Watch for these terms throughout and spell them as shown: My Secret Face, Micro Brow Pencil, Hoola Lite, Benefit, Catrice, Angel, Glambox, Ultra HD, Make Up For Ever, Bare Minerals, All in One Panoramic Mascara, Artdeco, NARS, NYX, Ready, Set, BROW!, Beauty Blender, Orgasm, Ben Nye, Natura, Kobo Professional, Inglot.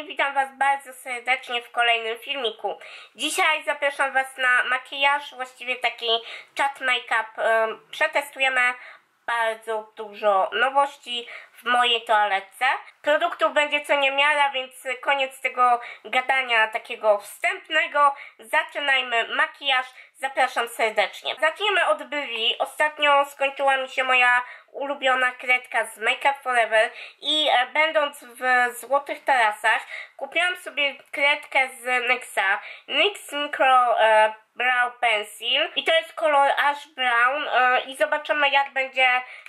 kochani, witam Was bardzo serdecznie w kolejnym filmiku. Dzisiaj zapraszam Was na makijaż, właściwie taki chat make-up. Przetestujemy bardzo dużo nowości w mojej toaletce. Produktów będzie co niemiara, więc koniec tego gadania takiego wstępnego. Zaczynajmy makijaż. Zapraszam serdecznie. Zaczniemy od brwi. Ostatnio skończyła mi się moja ulubiona kredka z Make Up For Ever i będąc w Złotych Tarasach kupiłam sobie kredkę z NYXa. NYX Micro Brow Pencil i to jest kolor ash brown i zobaczymy, jak będzie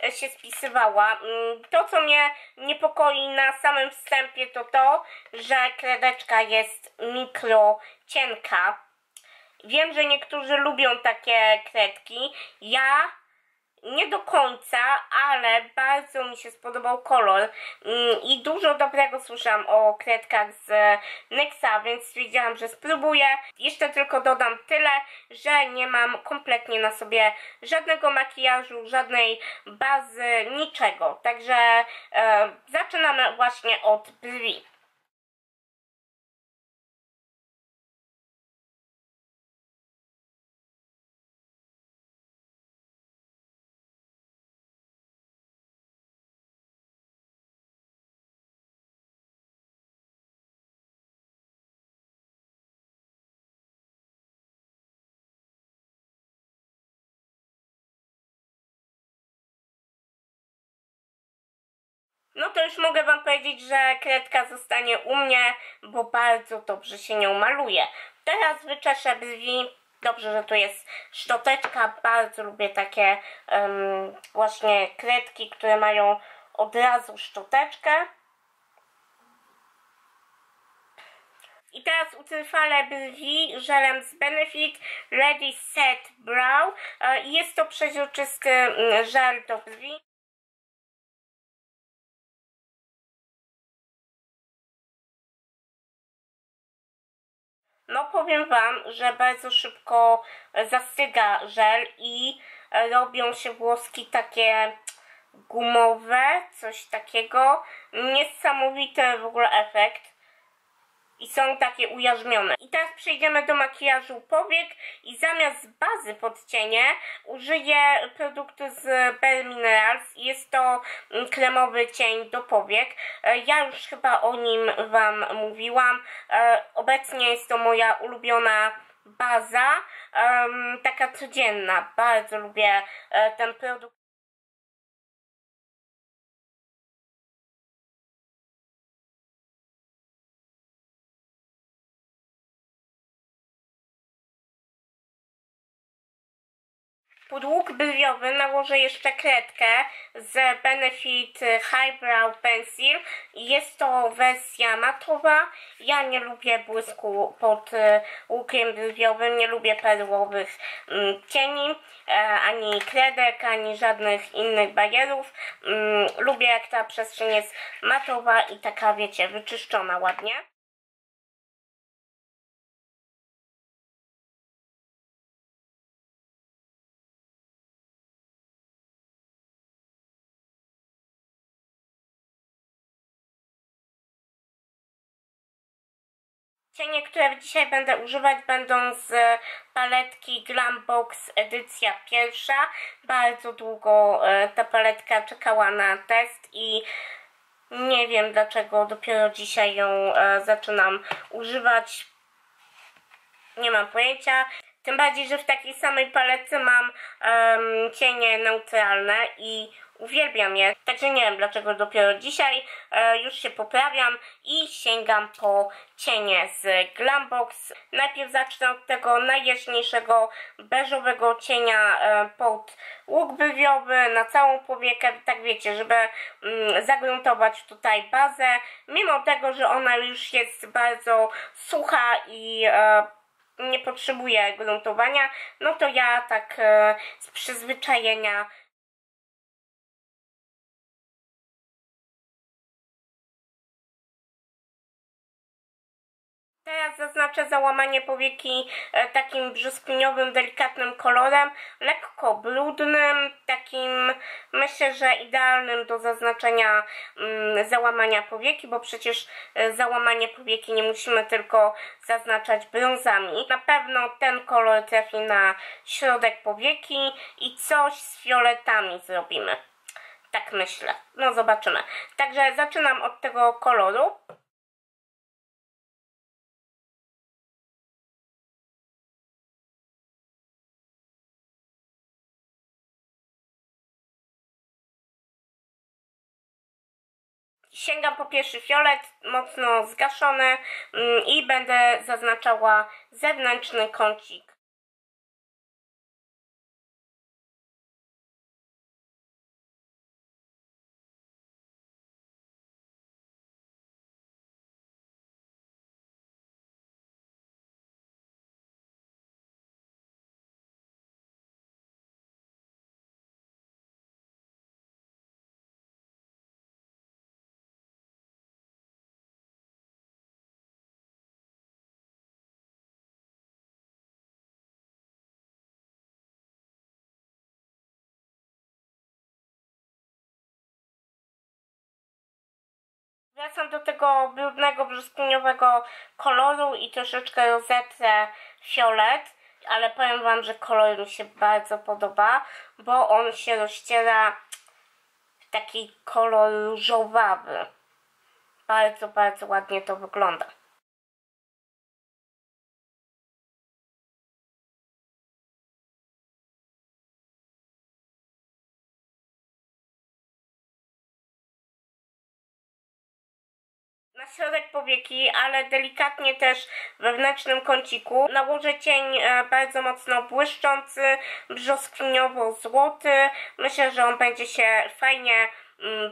się spisywała. To, co mnie niepokoi na samym wstępie, to to, że kredeczka jest mikro cienka. Wiem, że niektórzy lubią takie kredki. Ja nie do końca, ale bardzo mi się spodobał kolor i dużo dobrego słyszałam o kredkach z NYXa, więc stwierdziłam, że spróbuję. Jeszcze tylko dodam tyle, że nie mam kompletnie na sobie żadnego makijażu, żadnej bazy, niczego. Także zaczynamy właśnie od brwi. No to już mogę Wam powiedzieć, że kredka zostanie u mnie, bo bardzo dobrze się nią maluje. Teraz wyczeszę brwi. Dobrze, że tu jest szczoteczka. Bardzo lubię takie właśnie kredki, które mają od razu szczoteczkę. I teraz utrwalę brwi żelem z Benefit Ready Set Brow. Jest to przeźroczysty żel do brwi. No powiem Wam, że bardzo szybko zastyga żel i robią się włoski takie gumowe, coś takiego. Niesamowity w ogóle efekt. I są takie ujarzmione. I teraz przejdziemy do makijażu powiek i zamiast bazy pod cienie użyję produktu z Bare Minerals. Jest to kremowy cień do powiek. Ja już chyba o nim Wam mówiłam. Obecnie jest to moja ulubiona baza, taka codzienna. Bardzo lubię ten produkt. Pod łuk brwiowy nałożę jeszcze kredkę z Benefit Highbrow Pencil. Jest to wersja matowa. Ja nie lubię błysku pod łukiem brwiowym, nie lubię perłowych cieni, ani kredek, ani żadnych innych barierów. Lubię, jak ta przestrzeń jest matowa i taka, wiecie, wyczyszczona ładnie. Cienie, które dzisiaj będę używać, będą z paletki Glambox edycja pierwsza. Bardzo długo ta paletka czekała na test i nie wiem dlaczego dopiero dzisiaj ją zaczynam używać. Nie mam pojęcia. Tym bardziej, że w takiej samej paletce mam cienie neutralne i uwielbiam je, także nie wiem dlaczego dopiero dzisiaj. Już się poprawiam i sięgam po cienie z Glambox. Najpierw zacznę od tego najjaśniejszego beżowego cienia pod łuk brwiowy na całą powiekę, tak wiecie, żeby zagruntować tutaj bazę, mimo tego, że ona już jest bardzo sucha i nie potrzebuje gruntowania. No to ja tak z przyzwyczajenia Teraz zaznaczę załamanie powieki takim brzuskwiniowym, delikatnym kolorem, lekko brudnym, takim myślę, że idealnym do zaznaczenia załamania powieki, bo przecież załamanie powieki nie musimy tylko zaznaczać brązami. Na pewno ten kolor trafi na środek powieki i coś z fioletami zrobimy. Tak myślę. No zobaczymy. Także zaczynam od tego koloru. Sięgam po pierwszy fiolet, mocno zgaszony, i będę zaznaczała zewnętrzny kącik. Wracam do tego brudnego, brzuskwiniowego koloru i troszeczkę rozetrę fiolet, ale powiem wam, że kolor mi się bardzo podoba, bo on się rozciera w taki kolor różowawy. Bardzo, bardzo ładnie to wygląda. Na środek powieki, ale delikatnie też w wewnętrznym kąciku nałożę cień bardzo mocno błyszczący, brzoskwiniowo-złoty. Myślę, że on będzie się fajnie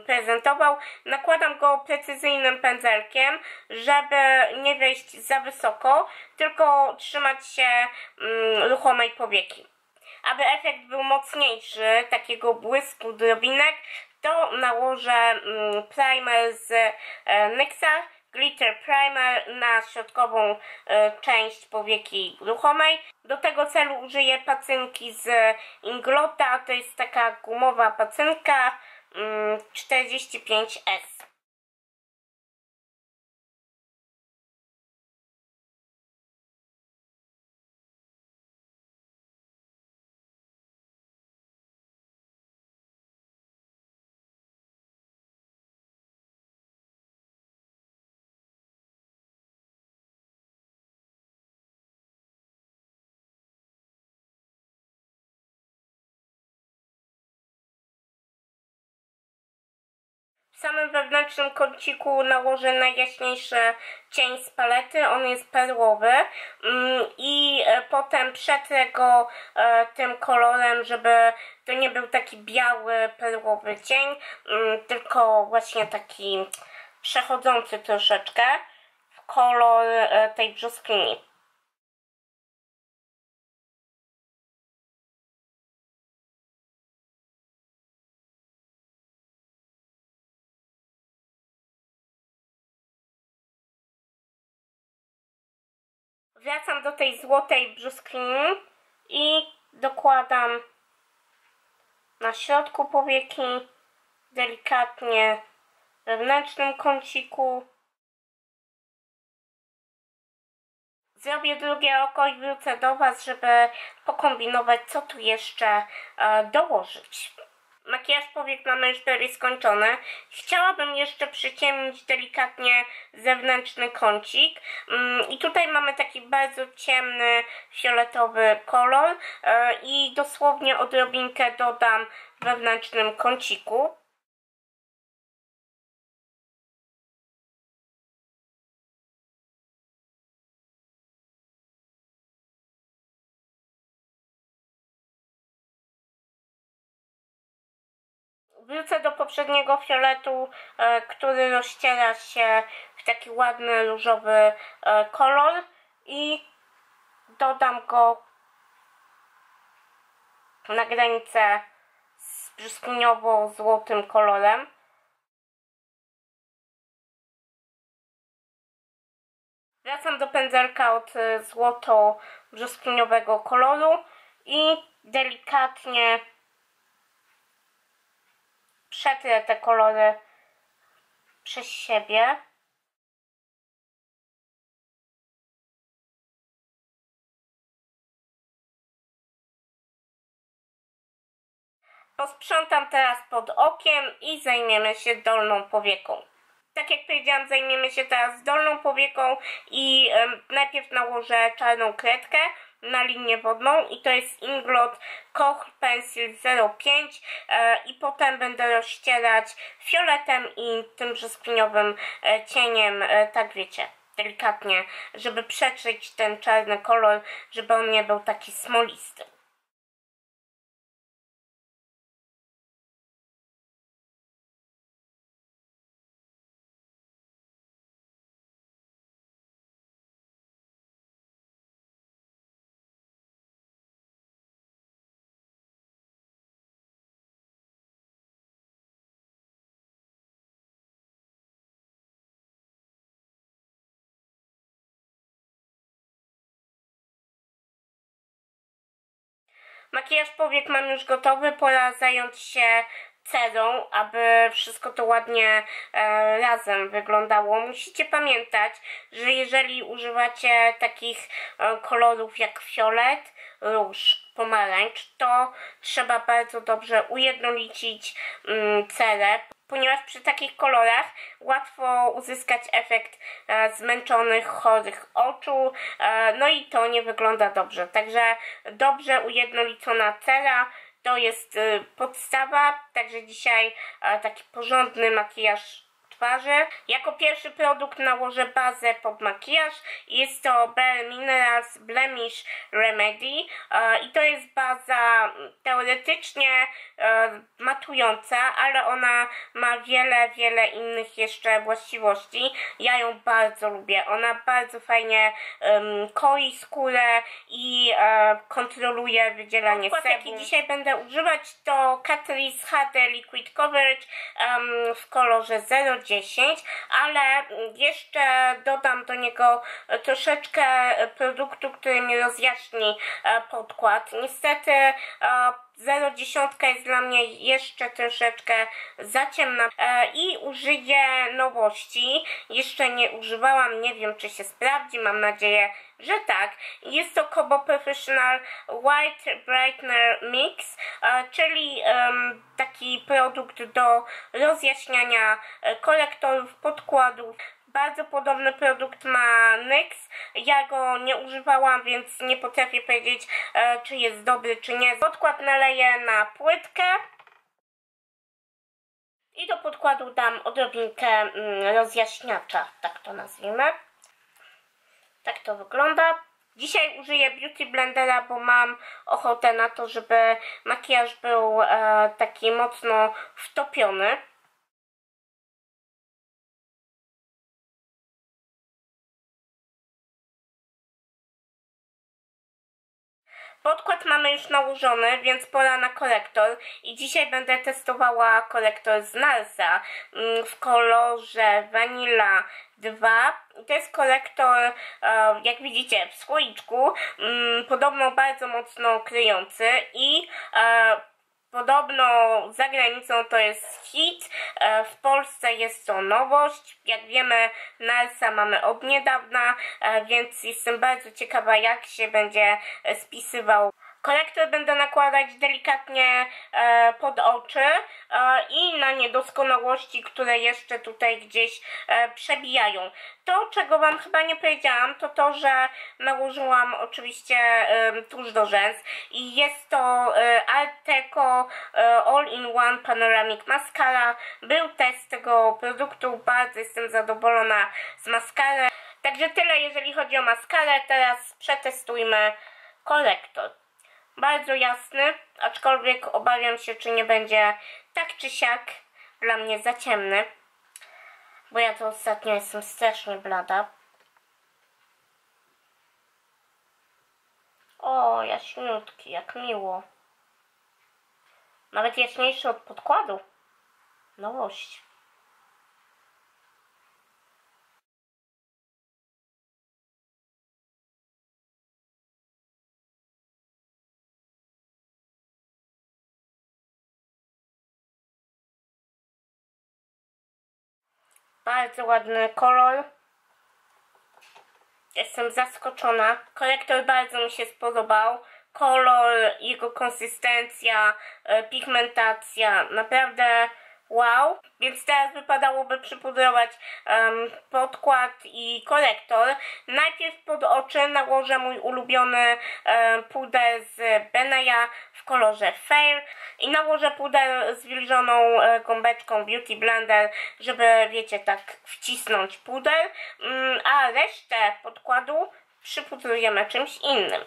prezentował. Nakładam go precyzyjnym pędzelkiem, żeby nie wejść za wysoko, tylko trzymać się ruchomej powieki. Aby efekt był mocniejszy, takiego błysku drobinek, to nałożę primer z NYX-a, glitter primer, na środkową część powieki ruchomej. Do tego celu użyję pacynki z Inglota, to jest taka gumowa pacynka 45S. W samym wewnętrznym kąciku nałożę najjaśniejszy cień z palety, on jest perłowy, i potem przetrę go tym kolorem, żeby to nie był taki biały, perłowy cień, tylko właśnie taki przechodzący troszeczkę w kolor tej brzoskwini. Wracam do tej złotej brzoskwini i dokładam na środku powieki, delikatnie w wewnętrznym kąciku. Zrobię drugie oko i wrócę do was, żeby pokombinować, co tu jeszcze dołożyć. Makijaż powiek mamy już prawie skończony. Chciałabym jeszcze przyciemnić delikatnie zewnętrzny kącik. I tutaj mamy taki bardzo ciemny, fioletowy kolor. I dosłownie odrobinkę dodam w wewnętrznym kąciku. Wrócę do poprzedniego fioletu, który rozciera się w taki ładny, różowy kolor i dodam go na granicę z brzuskwiniowo-złotym kolorem. Wracam do pędzelka od złoto-brzoskwiniowego koloru i delikatnie przetrę te kolory przez siebie. Posprzątam teraz pod okiem i zajmiemy się dolną powieką. Tak jak powiedziałam, zajmiemy się teraz dolną powieką i najpierw nałożę czarną kredkę na linię wodną i to jest Inglot Koch Pencil 05 i potem będę rozścierać fioletem i tym brzoskwiniowym cieniem, tak wiecie, delikatnie, żeby przetrzeć ten czarny kolor, żeby on nie był taki smolisty. Makijaż powiek mam już gotowy, pora zająć się cerą, aby wszystko to ładnie razem wyglądało. Musicie pamiętać, że jeżeli używacie takich kolorów jak fiolet, róż, pomarańcz, to trzeba bardzo dobrze ujednolicić cerę, ponieważ przy takich kolorach łatwo uzyskać efekt zmęczonych, chorych oczu, no i to nie wygląda dobrze. Także dobrze ujednolicona cera to jest podstawa, także dzisiaj taki porządny makijaż twarzy. Jako pierwszy produkt nałożę bazę pod makijaż. Jest to Bare Minerals Blemish Remedy i to jest baza teoretycznie matująca, ale ona ma wiele innych jeszcze właściwości. Ja ją bardzo lubię. Ona bardzo fajnie koi skórę i kontroluje wydzielanie sebum. Jaki dzisiaj będę używać, to Catrice HD Liquid Coverage w kolorze 010, ale jeszcze dodam do niego troszeczkę produktu, który mi rozjaśni podkład. Niestety 0,10 jest dla mnie jeszcze troszeczkę za ciemna i użyję nowości. Jeszcze nie używałam, nie wiem, czy się sprawdzi, mam nadzieję, że tak. Jest to Kobo Professional White Brightener Mix, czyli taki produkt do rozjaśniania korektorów, podkładów. Bardzo podobny produkt ma NYX. Ja go nie używałam, więc nie potrafię powiedzieć, czy jest dobry, czy nie. Podkład naleję na płytkę. I do podkładu dam odrobinkę rozjaśniacza, tak to nazwijmy. Tak to wygląda. Dzisiaj użyję Beauty Blendera, bo mam ochotę na to, żeby makijaż był taki mocno wtopiony. Podkład mamy już nałożony, więc pora na korektor i dzisiaj będę testowała korektor z NARS-a w kolorze Vanilla 2. To jest korektor, jak widzicie, w słoiczku, podobno bardzo mocno kryjący i podobno za granicą to jest hit, w Polsce jest to nowość. Jak wiemy, NARS-a mamy od niedawna, więc jestem bardzo ciekawa, jak się będzie spisywał. Korektor będę nakładać delikatnie pod oczy i na niedoskonałości, które jeszcze tutaj gdzieś przebijają. To, czego Wam chyba nie powiedziałam, to to, że nałożyłam oczywiście tusz do rzęs i jest to Artdeco All-in-One Panoramic Mascara. Był test tego produktu, bardzo jestem zadowolona z maskary. Także tyle, jeżeli chodzi o maskarę. Teraz przetestujmy korektor. Bardzo jasny, aczkolwiek obawiam się, czy nie będzie tak czy siak dla mnie za ciemny, bo ja to ostatnio jestem strasznie blada. O, jaśniutki, jak miło. Nawet jaśniejszy od podkładu. Nowość. Bardzo ładny kolor. Jestem zaskoczona. Korektor bardzo mi się spodobał. Kolor, jego konsystencja, pigmentacja. Naprawdę wow. Więc teraz wypadałoby przypudrować podkład i korektor. Najpierw pod oczy nałożę mój ulubiony puder z Ben Nye'a w kolorze Fair. I nałożę puder z wilżoną gąbeczką Beauty Blender, żeby, wiecie, tak wcisnąć puder. A resztę podkładu przypudrujemy czymś innym.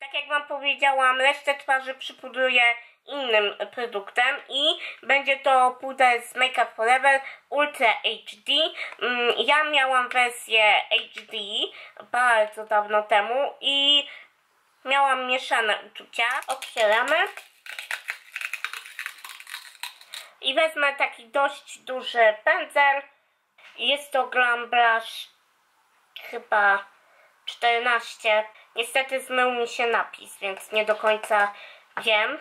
Tak jak wam powiedziałam, resztę twarzy przypudruję innym produktem i będzie to puder z Make Up For Ever Ultra HD. Ja miałam wersję HD bardzo dawno temu i miałam mieszane uczucia. Otwieramy. I wezmę taki dość duży pędzel. Jest to Glambox chyba 14. Niestety zmył mi się napis, więc nie do końca wiem.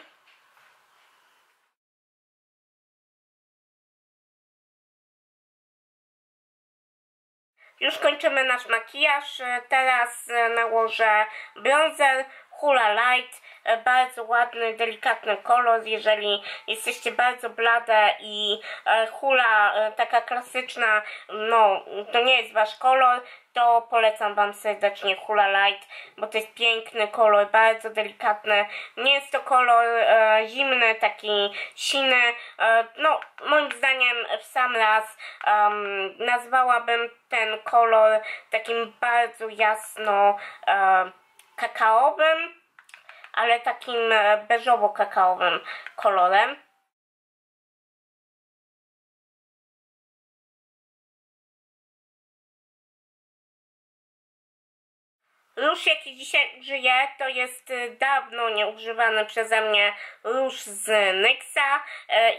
Już kończymy nasz makijaż. Teraz nałożę bronzer Hoola Lite. Bardzo ładny, delikatny kolor. Jeżeli jesteście bardzo blade i hula taka klasyczna, no to nie jest wasz kolor, to polecam wam serdecznie Hoola Lite, bo to jest piękny kolor, bardzo delikatny. Nie jest to kolor zimny, taki siny. No moim zdaniem w sam raz nazwałabym ten kolor takim bardzo jasno kakaowym, ale takim beżowo-kakaowym kolorem. Róż, jaki dzisiaj użyję, to jest dawno nieużywany przeze mnie róż z NYX-a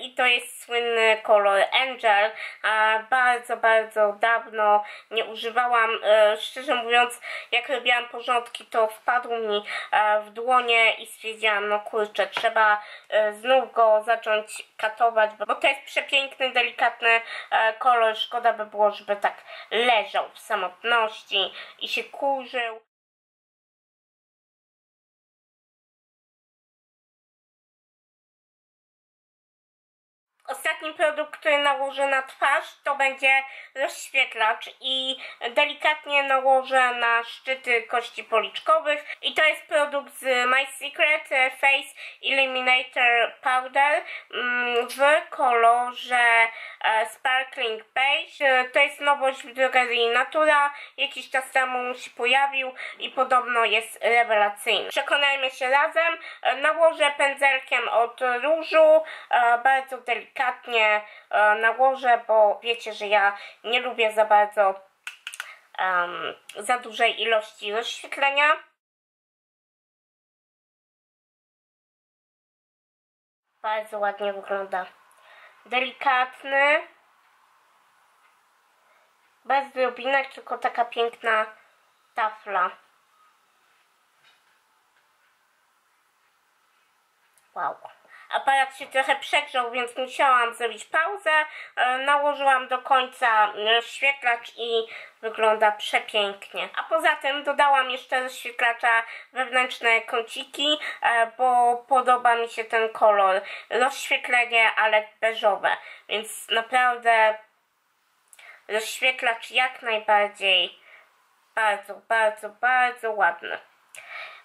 i to jest słynny kolor Angel. Bardzo, bardzo dawno nie używałam. Szczerze mówiąc, jak robiłam porządki, to wpadł mi w dłonie i stwierdziłam, no kurczę, trzeba znów go zacząć katować, bo to jest przepiękny, delikatny kolor. Szkoda by było, żeby tak leżał w samotności i się kurzył. Ostatni produkt, który nałożę na twarz, to będzie rozświetlacz i delikatnie nałożę na szczyty kości policzkowych i to jest produkt z My Secret Face Illuminator Powder w kolorze Sparkling Beige. To jest nowość w drogerii Natura, jakiś czas temu się pojawił i podobno jest rewelacyjny. Przekonajmy się razem. Nałożę pędzelkiem od różu, bardzo delikatnie nałożę, bo wiecie, że ja nie lubię za bardzo za dużej ilości rozświetlenia. Bardzo ładnie wygląda. Delikatny. Bez drobinek, tylko taka piękna tafla. Wow. Aparat się trochę przegrzał, więc musiałam zrobić pauzę. Nałożyłam do końca rozświetlacz i wygląda przepięknie. A poza tym dodałam jeszcze rozświetlacza wewnętrzne kąciki, bo podoba mi się ten kolor. Rozświetlenie, ale beżowe, więc naprawdę rozświetlacz jak najbardziej bardzo, bardzo, bardzo ładny.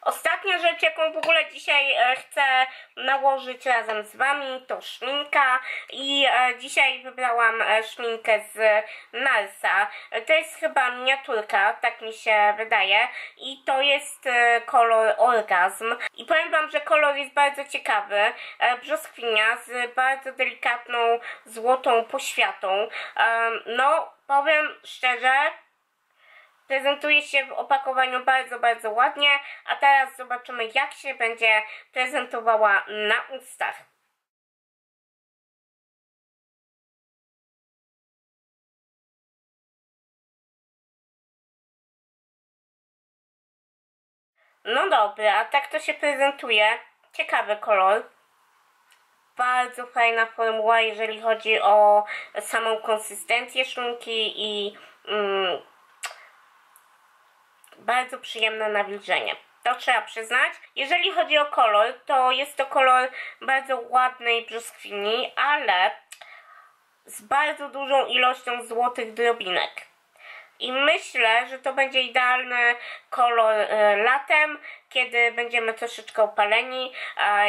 Ostatnia rzecz, jaką w ogóle dzisiaj chcę nałożyć razem z wami, to szminka i dzisiaj wybrałam szminkę z NARS-a. To jest chyba miniaturka, tak mi się wydaje i to jest kolor Orgasm i powiem wam, że kolor jest bardzo ciekawy, brzoskwinia z bardzo delikatną złotą poświatą. No, powiem szczerze, prezentuje się w opakowaniu bardzo, bardzo ładnie, a teraz zobaczymy, jak się będzie prezentowała na ustach. No dobra, a tak to się prezentuje. Ciekawy kolor. Bardzo fajna formuła, jeżeli chodzi o samą konsystencję szminki i bardzo przyjemne nawilżenie. To trzeba przyznać. Jeżeli chodzi o kolor, to jest to kolor bardzo ładnej brzoskwini, ale z bardzo dużą ilością złotych drobinek. I myślę, że to będzie idealny kolor latem, kiedy będziemy troszeczkę opaleni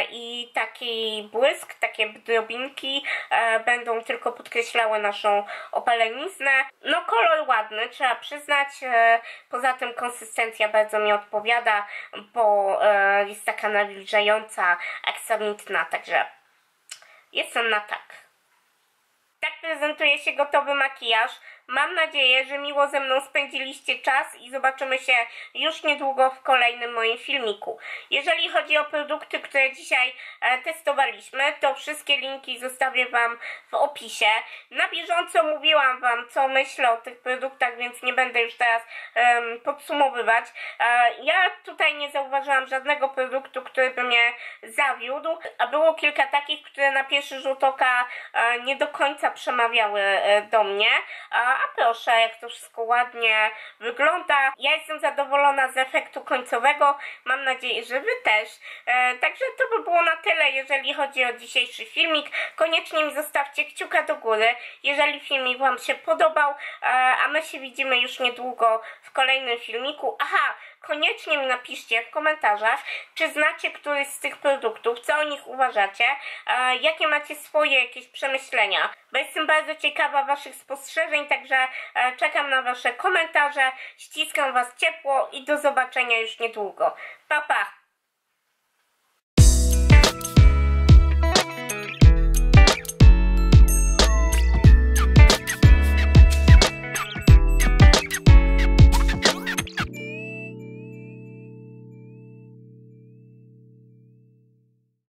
i taki błysk, takie drobinki będą tylko podkreślały naszą opaleniznę. No kolor ładny, trzeba przyznać. Poza tym konsystencja bardzo mi odpowiada, bo jest taka nawilżająca, aksamitna, także jestem na tak. Tak prezentuje się gotowy makijaż. Mam nadzieję, że miło ze mną spędziliście czas i zobaczymy się już niedługo w kolejnym moim filmiku. Jeżeli chodzi o produkty, które dzisiaj testowaliśmy, to wszystkie linki zostawię Wam w opisie. Na bieżąco mówiłam Wam, co myślę o tych produktach, więc nie będę już teraz podsumowywać. Ja tutaj nie zauważyłam żadnego produktu, który by mnie zawiódł, a było kilka takich, które na pierwszy rzut oka nie do końca przemawiały do mnie. A proszę, jak to wszystko ładnie wygląda. Ja jestem zadowolona z efektu końcowego. Mam nadzieję, że Wy też. Także to by było na tyle, jeżeli chodzi o dzisiejszy filmik. Koniecznie mi zostawcie kciuka do góry, jeżeli filmik Wam się podobał. A my się widzimy już niedługo w kolejnym filmiku. Aha! Koniecznie mi napiszcie w komentarzach, czy znacie któryś z tych produktów, co o nich uważacie, jakie macie swoje jakieś przemyślenia, bo jestem bardzo ciekawa Waszych spostrzeżeń, także czekam na Wasze komentarze, ściskam Was ciepło i do zobaczenia już niedługo. Pa, pa!